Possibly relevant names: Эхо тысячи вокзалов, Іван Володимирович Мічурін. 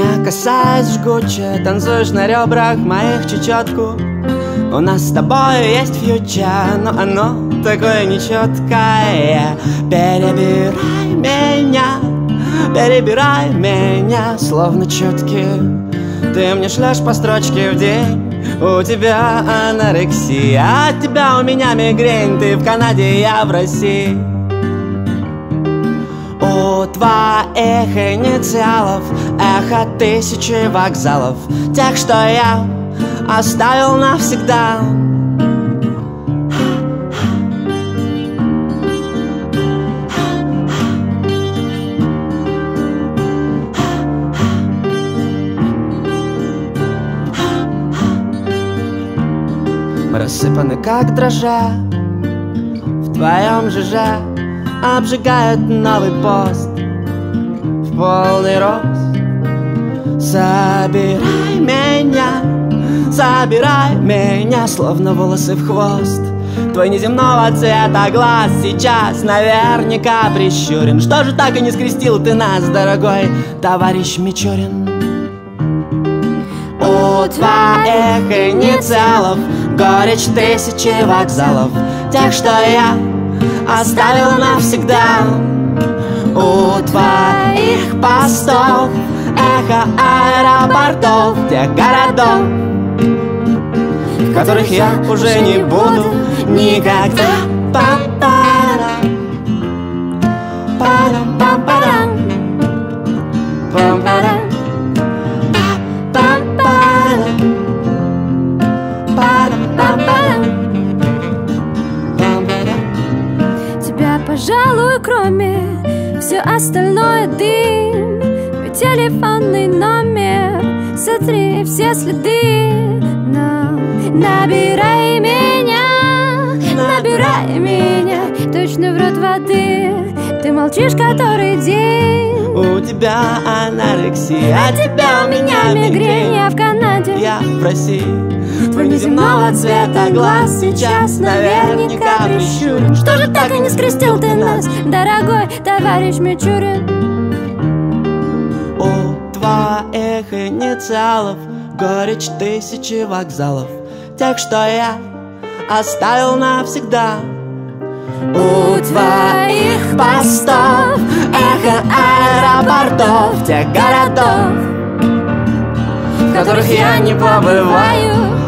меня, касаясь жгуче, танцуешь на ребрах моих чечетку. У нас с тобою есть фьюча, но оно такое нечеткое. Перебирай меня, словно четки. Ты мне шлешь по строчке в день. У тебя анорексия, от тебя у меня мигрень. Ты в Канаде, я в России. У твоих инициалов эхо тысячи вокзалов, тех, что я оставил навсегда. Мы рассыпаны, как дрожжа, в твоем жиже обжигает новый пост в полный рост. Собирай меня, словно волосы в хвост. Твой неземного цвета глаз сейчас наверняка прищурен. Что же так и не скрестил ты нас, дорогой товарищ Мичурин? У твоих инициалов горечь тысячи вокзалов, тех, что я оставил навсегда. У твоих постов эхо аэропортов, тех городов, в которых я уже не буду никогда. Пожалуй, кроме все остальное дым, ведь телефонный номер, сотри все следы. Но набирай меня, точно в рот воды. Ты молчишь который день. У тебя анорексия, от тебя у меня мигрень. Я в Канаде, я в России. Твой неземного цвета глаз сейчас наверняка прищурен. Что же так и не скрестил ты нас, дорогой товарищ Мичурин? У твоих инициалов горечь тысячи вокзалов, тех, что я оставил навсегда. У твоих постов эхо аэропортов, тех городов, в которых я не побываю.